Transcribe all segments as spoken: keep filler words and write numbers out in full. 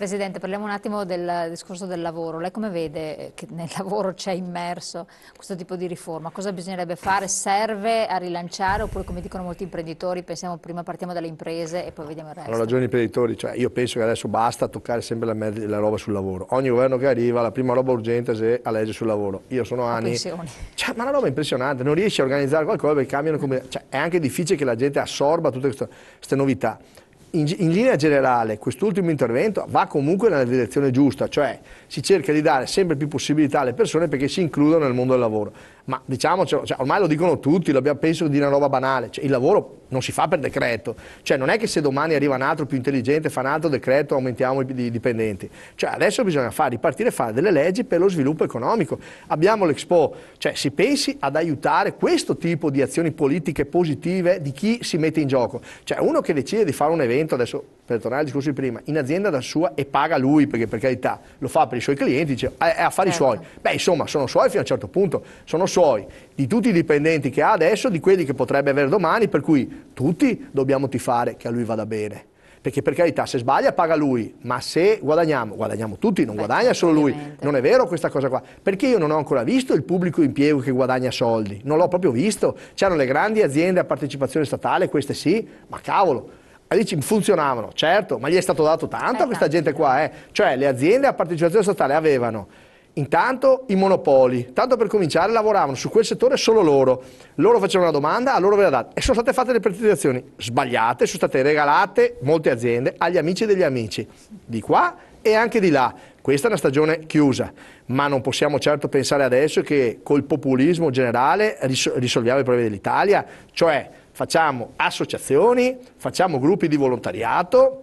Presidente, parliamo un attimo del discorso del lavoro. Lei come vede che nel lavoro c'è immerso questo tipo di riforma? Cosa bisognerebbe fare? Serve a rilanciare oppure, come dicono molti imprenditori, pensiamo prima partiamo dalle imprese e poi vediamo il resto? Allora, ragioni imprenditori, cioè io penso che adesso basta toccare sempre la, merda, la roba sul lavoro. Ogni governo che arriva la prima roba urgente è la legge sul lavoro. Io sono anni... Cioè, ma è una roba impressionante, non riesci a organizzare qualcosa perché cambiano... Come, cioè, è anche difficile che la gente assorba tutte queste, queste novità. In, in linea generale quest'ultimo intervento va comunque nella direzione giusta, cioè si cerca di dare sempre più possibilità alle persone perché si includono nel mondo del lavoro, ma diciamocelo, cioè, ormai lo dicono tutti, lo penso di una roba banale, cioè, il lavoro non si fa per decreto, cioè non è che se domani arriva un altro più intelligente fa un altro decreto aumentiamo i dipendenti, cioè adesso bisogna far ripartire, fare delle leggi per lo sviluppo economico. Abbiamo l'Expo, cioè si pensi ad aiutare questo tipo di azioni politiche positive di chi si mette in gioco, cioè uno che decide di fare un evento, adesso per tornare al discorso di prima, in azienda da sua e paga lui, perché per carità lo fa per i suoi clienti, dice, è affari certo. suoi, beh insomma sono suoi fino a un certo punto, sono suoi, di tutti i dipendenti che ha adesso, di quelli che potrebbe avere domani, per cui tutti dobbiamo tifare che a lui vada bene. Perché per carità se sbaglia paga lui, ma se guadagniamo, guadagniamo tutti, non Beh, guadagna solo lui, non è vero questa cosa qua, perché io non ho ancora visto il pubblico impiego che guadagna soldi, non l'ho proprio visto, c'erano le grandi aziende a partecipazione statale, queste sì, ma cavolo, funzionavano, certo, ma gli è stato dato tanto a questa gente qua, eh? Cioè le aziende a partecipazione statale avevano intanto i monopoli, tanto per cominciare lavoravano su quel settore solo loro, loro facevano una domanda, a loro ve la date, e sono state fatte le privatizzazioni sbagliate, sono state regalate molte aziende agli amici degli amici, di qua e anche di là. Questa è una stagione chiusa, ma non possiamo certo pensare adesso che col populismo generale risol- risolviamo i problemi dell'Italia, cioè facciamo associazioni, facciamo gruppi di volontariato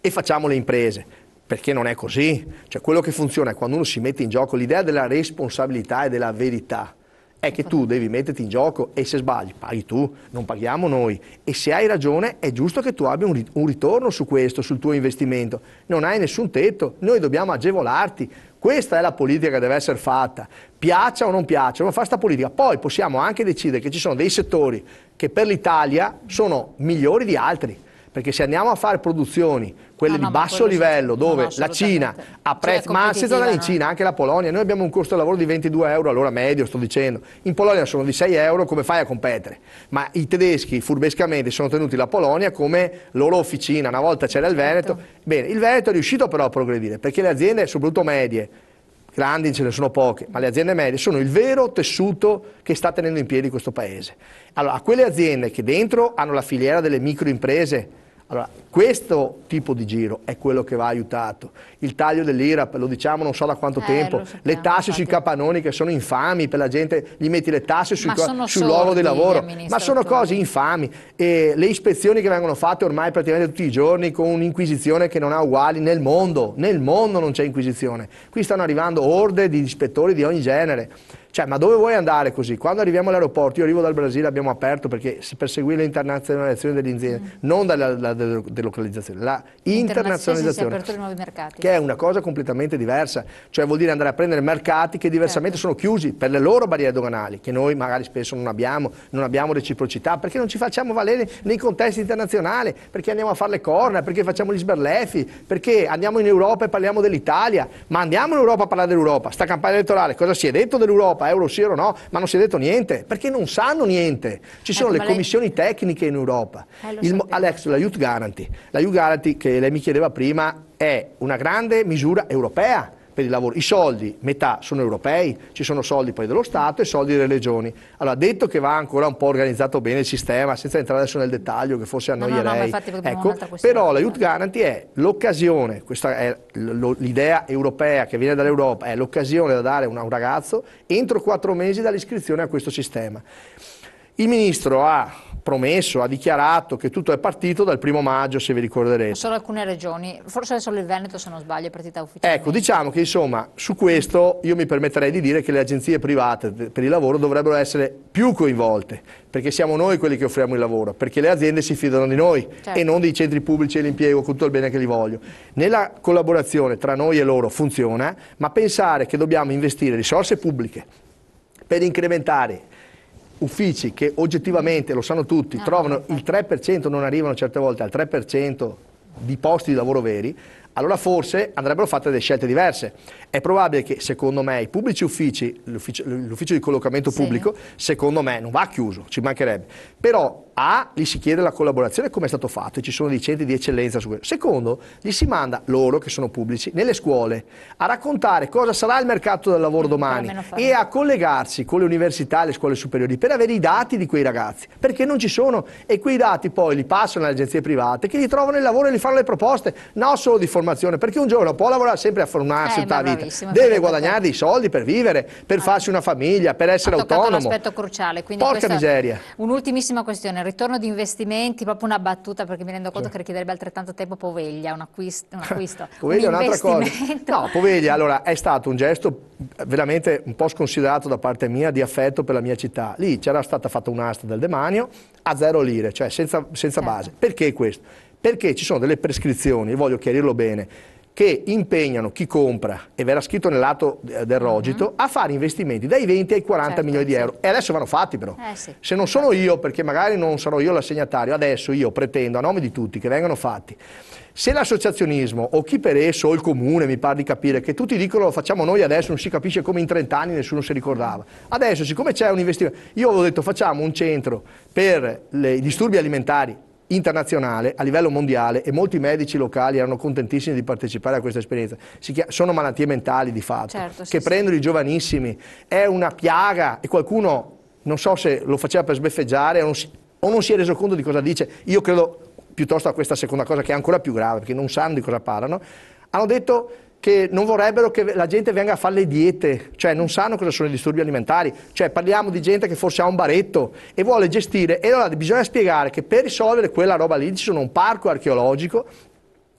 e facciamo le imprese, perché non è così. Cioè, quello che funziona è quando uno si mette in gioco, l'idea della responsabilità e della verità è che tu devi metterti in gioco e se sbagli paghi tu, non paghiamo noi, e se hai ragione è giusto che tu abbia un ritorno su questo, sul tuo investimento, non hai nessun tetto, noi dobbiamo agevolarti. Questa è la politica che deve essere fatta, piaccia o non piaccia, non fa sta politica. Poi possiamo anche decidere che ci sono dei settori che per l'Italia sono migliori di altri, perché se andiamo a fare produzioni, quelle no, no, di basso livello, sì, dove no, la Cina a prezzi, ma senza andare in Cina, anche la Polonia, noi abbiamo un costo del lavoro di ventidue euro all'ora medio, sto dicendo, in Polonia sono di sei euro, come fai a competere? Ma i tedeschi furbescamente sono tenuti la Polonia come loro officina, una volta c'era il Veneto, bene, il Veneto è riuscito però a progredire, perché le aziende, soprattutto medie, grandi ce ne sono poche, ma le aziende medie sono il vero tessuto che sta tenendo in piedi questo paese. Allora, a quelle aziende che dentro hanno la filiera delle microimprese, allora, questo tipo di giro è quello che va aiutato. Il taglio dell'I R A P, lo diciamo non so da quanto eh, tempo, sappiamo, le tasse infatti. sui capannoni che sono infami per la gente, gli metti le tasse sui sull'oro di lavoro, ma sono cose infami. E le ispezioni che vengono fatte ormai praticamente tutti i giorni con un'inquisizione che non ha uguali nel mondo, nel mondo non c'è inquisizione. Qui stanno arrivando orde di ispettori di ogni genere. Cioè, ma dove vuoi andare così? Quando arriviamo all'aeroporto, io arrivo dal Brasile, abbiamo aperto perché si perseguì l'internazionalizzazione delle aziende, mm. non dalla, dalla delocalizzazione, la internazionalizzazione, si è di nuovi mercati. Che è una cosa completamente diversa, cioè vuol dire andare a prendere mercati che diversamente certo. sono chiusi per le loro barriere doganali, che noi magari spesso non abbiamo, non abbiamo reciprocità, perché non ci facciamo valere nei contesti internazionali, perché andiamo a fare le corna, perché facciamo gli sberlefi, perché andiamo in Europa e parliamo dell'Italia, ma andiamo in Europa a parlare dell'Europa, sta campagna elettorale, cosa si è detto dell'Europa? Euro sì, euro no, ma non si è detto niente perché non sanno niente, ci sono ecco, le commissioni lei... tecniche in Europa. eh, Il, Alex, la Youth Guarantee la Youth Guarantee che lei mi chiedeva prima è una grande misura europea per il lavoro, i soldi metà sono europei, ci sono soldi poi dello Stato e soldi delle regioni. Allora, detto che va ancora un po' organizzato bene il sistema, senza entrare adesso nel dettaglio che forse annoierei, no, no, no, infatti, ecco, però la Youth Guarantee è l'occasione, questa è l'idea europea che viene dall'Europa, è l'occasione da dare a un ragazzo entro quattro mesi dall'iscrizione a questo sistema. Il ministro ha promesso, ha dichiarato che tutto è partito dal primo maggio, se vi ricorderete. Solo alcune regioni, forse solo il Veneto se non sbaglio è partita ufficialmente. Ecco, diciamo che insomma su questo io mi permetterei di dire che le agenzie private per il lavoro dovrebbero essere più coinvolte, perché siamo noi quelli che offriamo il lavoro, perché le aziende si fidano di noi certo. e non dei centri pubblici e l'impiego, con tutto il bene che li voglio. Nella collaborazione tra noi e loro funziona, ma pensare che dobbiamo investire risorse pubbliche per incrementare uffici che oggettivamente, lo sanno tutti, no, trovano il tre per cento, non arrivano certe volte al tre per cento di posti di lavoro veri, allora forse andrebbero fatte delle scelte diverse. È probabile che, secondo me, i pubblici uffici, l'ufficio, l'ufficio di collocamento pubblico, sì, secondo me non va chiuso, ci mancherebbe. Però A, gli si chiede la collaborazione come è stato fatto, e ci sono dei centri di eccellenza su questo. Secondo, gli si manda, loro che sono pubblici, nelle scuole a raccontare cosa sarà il mercato del lavoro domani e a collegarsi con le università e le scuole superiori per avere i dati di quei ragazzi, perché non ci sono, e quei dati poi li passano alle agenzie private che li trovano il lavoro e li fanno le proposte, non solo di formazione, perché un giorno può lavorare sempre a formarsi eh, tutta la vita, deve guadagnare dei soldi per vivere, per ah, farsi una famiglia, per essere autonomo. È un aspetto cruciale, quindi porca miseria. Un'ultimissima questione. Ritorno di investimenti, proprio una battuta, perché mi rendo conto sì, che richiederebbe altrettanto tempo Poveglia, un acquisto. Un acquisto Poveglia un è un'altra cosa. No, Poveglia, allora, è stato un gesto veramente un po' sconsiderato da parte mia di affetto per la mia città. Lì c'era stata fatta un'asta del demanio a zero lire, cioè senza, senza certo. base. Perché questo? Perché ci sono delle prescrizioni, voglio chiarirlo bene, che impegnano chi compra, e verrà scritto nell'atto del rogito, mm-hmm, a fare investimenti dai venti ai quaranta certo, milioni di euro. Sì. E adesso vanno fatti però. Eh, sì. Se non sono io, perché magari non sarò io l'assegnatario, adesso io pretendo a nome di tutti che vengano fatti. Se l'associazionismo o chi per esso o il comune, mi pare di capire, che tutti dicono lo facciamo noi adesso, non si capisce come in trent'anni nessuno si ricordava. Adesso, siccome c'è un investimento, io avevo detto facciamo un centro per le, i disturbi alimentari internazionale a livello mondiale, e molti medici locali erano contentissimi di partecipare a questa esperienza. Si chiama, sono malattie mentali di fatto, certo, che sì, prendono sì, i giovanissimi, è una piaga, e qualcuno non so se lo faceva per sbeffeggiare o non si, o non si è reso conto di cosa dice. Io credo piuttosto a questa seconda cosa, che è ancora più grave, perché non sanno di cosa parlano. Hanno detto che non vorrebbero che la gente venga a fare le diete, cioè non sanno cosa sono i disturbi alimentari, cioè parliamo di gente che forse ha un baretto e vuole gestire, e allora bisogna spiegare che per risolvere quella roba lì ci sono un parco archeologico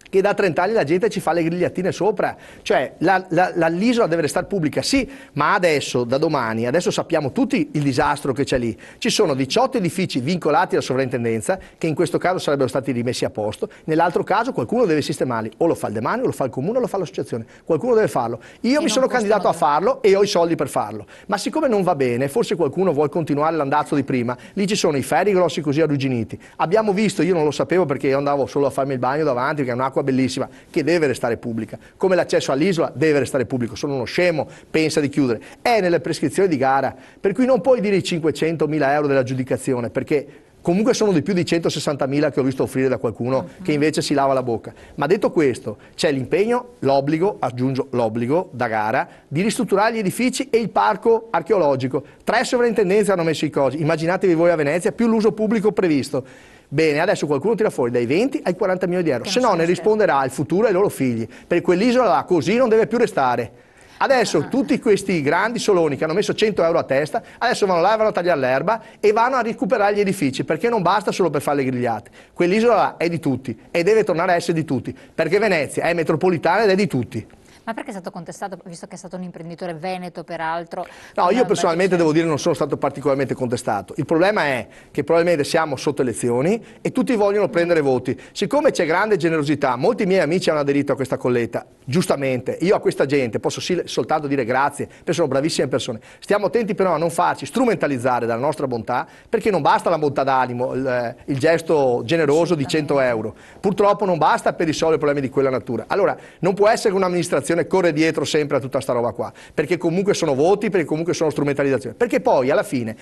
che da trent'anni la gente ci fa le grigliatine sopra, cioè la, la, la, l'isola deve restare pubblica, sì, ma adesso, da domani, adesso sappiamo tutti il disastro che c'è lì, ci sono diciotto edifici vincolati alla sovrintendenza, che in questo caso sarebbero stati rimessi a posto, nell'altro caso qualcuno deve sistemarli, o lo fa il demanio, o lo fa il comune, o lo fa l'associazione, qualcuno deve farlo. Io e mi sono candidato modo. a farlo e ho i soldi per farlo, ma siccome non va bene, forse qualcuno vuole continuare l'andazzo di prima, lì ci sono i ferri grossi così arrugginiti, abbiamo visto, io non lo sapevo perché io andavo solo a farmi il bagno davanti, perché è un'acqua bellissima, che deve restare pubblica, come l'accesso all'isola deve restare pubblico. Sono uno scemo, pensa di chiudere, è nelle prescrizioni di gara, per cui non puoi dire i cinquecentomila euro dell'aggiudicazione, perché comunque sono di più di centosessantamila che ho visto offrire da qualcuno uh-huh, che invece si lava la bocca. Ma detto questo, c'è l'impegno, l'obbligo, aggiungo l'obbligo da gara, di ristrutturare gli edifici e il parco archeologico. Tre sovrintendenze hanno messo i cosi, immaginatevi voi a Venezia, più l'uso pubblico previsto. Bene, adesso qualcuno tira fuori dai venti ai quaranta milioni di euro, se no ne risponderà il futuro ai loro figli, perché quell'isola là così non deve più restare. Adesso ah, tutti questi grandi soloni che hanno messo cento euro a testa, adesso vanno là e vanno a tagliare l'erba e vanno a recuperare gli edifici, perché non basta solo per fare le grigliate. Quell'isola là è di tutti e deve tornare a essere di tutti, perché Venezia è metropolitana ed è di tutti. Ma perché è stato contestato, visto che è stato un imprenditore veneto peraltro? No, io personalmente devo dire non sono stato particolarmente contestato. Il problema è che probabilmente siamo sotto elezioni e tutti vogliono prendere voti. Siccome c'è grande generosità, molti miei amici hanno aderito a questa colletta, giustamente. Io a questa gente posso soltanto dire grazie, perché sono bravissime persone. Stiamo attenti però a non farci strumentalizzare dalla nostra bontà, perché non basta la bontà d'animo, il, il gesto generoso di cento euro. Purtroppo non basta per risolvere i problemi di quella natura. Allora, non può essere che un'amministrazione corre dietro sempre a tutta sta roba qua, perché comunque sono voti, perché comunque sono strumentalizzazioni, perché poi alla fine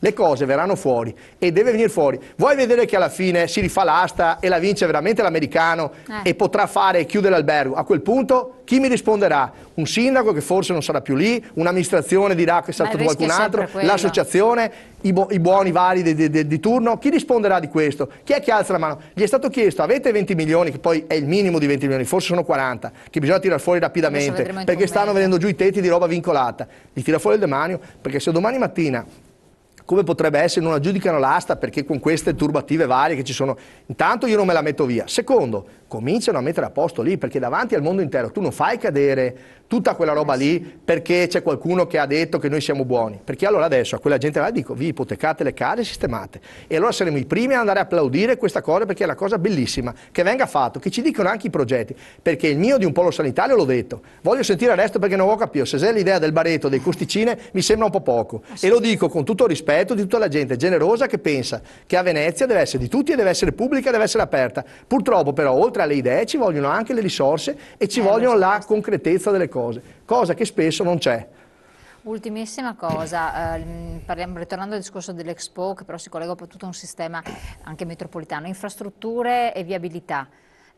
le cose verranno fuori e deve venire fuori. Vuoi vedere che alla fine si rifà l'asta e la vince veramente l'americano eh. e potrà fare e chiudere l'albergo? A quel punto chi mi risponderà? Un sindaco che forse non sarà più lì, un'amministrazione dirà che è stato qualcun altro, l'associazione, i, bu i buoni vari di, di, di, di turno. Chi risponderà di questo? Chi è che alza la mano? Gli è stato chiesto, avete venti milioni, che poi è il minimo di venti milioni, forse sono quaranta, che bisogna tirare fuori rapidamente, perché stanno venendo giù i tetti di roba vincolata. Li tira fuori il demanio, perché se domani mattina, come potrebbe essere, non aggiudicano l'asta perché con queste turbative varie che ci sono, intanto io non me la metto via. Secondo, cominciano a mettere a posto lì, perché davanti al mondo intero tu non fai cadere tutta quella roba lì perché c'è qualcuno che ha detto che noi siamo buoni, perché allora adesso a quella gente là dico vi ipotecate le case e sistemate, e allora saremo i primi ad andare a applaudire questa cosa, perché è una cosa bellissima che venga fatto, che ci dicono anche i progetti, perché il mio di un polo sanitario l'ho detto, voglio sentire il resto perché non ho capito, se c'è l'idea del baretto, dei costicine mi sembra un po' poco, e lo dico con tutto rispetto rispetto di tutta la gente generosa che pensa che a Venezia deve essere di tutti e deve essere pubblica, deve essere aperta. Purtroppo però oltre alle idee ci vogliono anche le risorse e ci eh, vogliono la concretezza delle cose, cosa che spesso non c'è. Ultimissima cosa, eh, parliamo, ritornando al discorso dell'Expo, che però si collega a tutto un sistema anche metropolitano, infrastrutture e viabilità.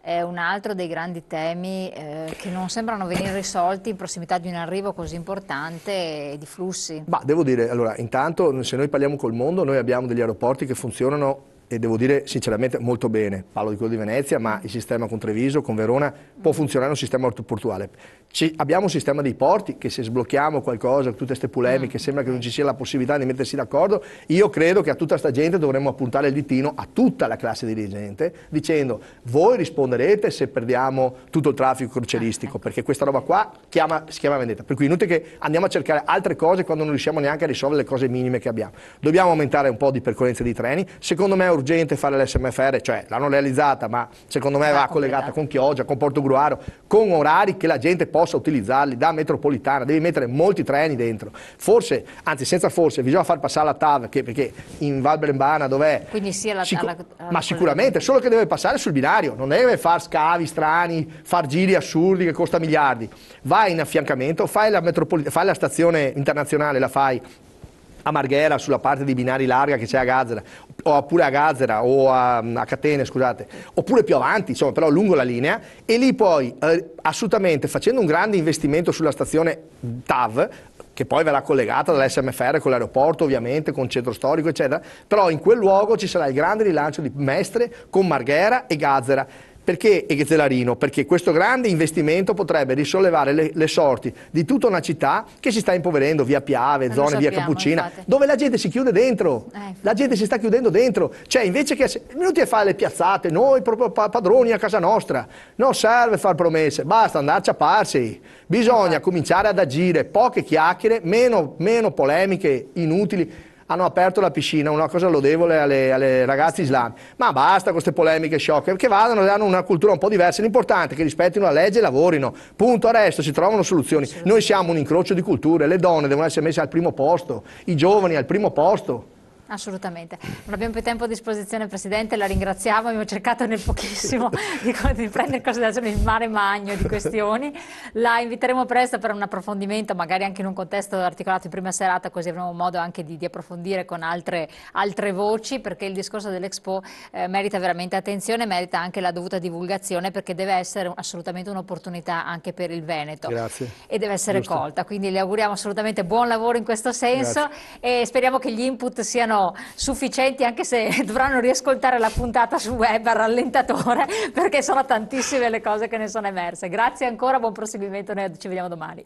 È un altro dei grandi temi eh, che non sembrano venire risolti in prossimità di un arrivo così importante e di flussi. Ma devo dire, allora, intanto se noi parliamo col mondo, noi abbiamo degli aeroporti che funzionano e devo dire sinceramente molto bene, parlo di quello di Venezia, ma il sistema con Treviso, con Verona può funzionare un sistema portuale. Ci, abbiamo un sistema dei porti che se sblocchiamo qualcosa, tutte queste polemiche, mm. sembra che non ci sia la possibilità di mettersi d'accordo. Io credo che a tutta sta gente dovremmo appuntare il ditino, a tutta la classe dirigente, dicendo voi risponderete se perdiamo tutto il traffico croceristico, perché questa roba qua chiama, si chiama vendetta, per cui inutile che andiamo a cercare altre cose quando non riusciamo neanche a risolvere le cose minime che abbiamo. Dobbiamo aumentare un po' di percorrenza di treni, secondo me è urgente fare l'esse emme effe erre, cioè l'hanno realizzata ma secondo me va collegata con Chioggia, con Portogruaro, con orari che la gente possa utilizzarli, da metropolitana devi mettere molti treni dentro, forse, anzi senza forse, bisogna far passare la T A V che, perché in Val Brembana dov'è? Quindi sia la, Sicu alla, alla ma sicuramente, solo che deve passare sul binario, non deve far scavi strani, far giri assurdi che costa miliardi, vai in affiancamento, fai la, fai la stazione internazionale, la fai a Marghera sulla parte di binari larga che c'è a Gazzera, oppure a Gazzera o a, a Catene, scusate, oppure più avanti, insomma, però lungo la linea, e lì poi eh, assolutamente facendo un grande investimento sulla stazione T A V, che poi verrà collegata dall'esse emme effe erre con l'aeroporto ovviamente, con il centro storico eccetera, però in quel luogo ci sarà il grande rilancio di Mestre con Marghera e Gazzera. Perché e Zelarino? Perché questo grande investimento potrebbe risollevare le, le sorti di tutta una città che si sta impoverendo, via Piave, zone sappiamo, via Cappuccina, infatti. Dove la gente si chiude dentro, eh, la gente si sta chiudendo dentro, cioè invece che venuti a fare le piazzate, noi proprio padroni a casa nostra, non serve far promesse, basta andarci a parsi, bisogna esatto. cominciare ad agire, poche chiacchiere, meno, meno polemiche inutili. Hanno aperto la piscina, una cosa lodevole alle, alle ragazze islamiche, ma basta con queste polemiche sciocche, che vadano e hanno una cultura un po' diversa, l'importante è che rispettino la legge e lavorino, punto, al resto si trovano soluzioni, noi siamo un incrocio di culture, le donne devono essere messe al primo posto, i giovani al primo posto. Assolutamente, non abbiamo più tempo a disposizione Presidente, la ringraziamo, abbiamo cercato nel pochissimo di, di prendere in considerazione il mare magno di questioni, la inviteremo presto per un approfondimento magari anche in un contesto articolato in prima serata, così avremo modo anche di, di approfondire con altre, altre voci, perché il discorso dell'Expo eh, merita veramente attenzione, merita anche la dovuta divulgazione, perché deve essere assolutamente un'opportunità anche per il Veneto. Grazie. E deve essere Giusto. colta, quindi le auguriamo assolutamente buon lavoro in questo senso. Grazie. E speriamo che gli input siano sufficienti, anche se dovranno riascoltare la puntata su web a rallentatore, perché sono tantissime le cose che ne sono emerse. Grazie ancora, buon proseguimento, noi ci vediamo domani.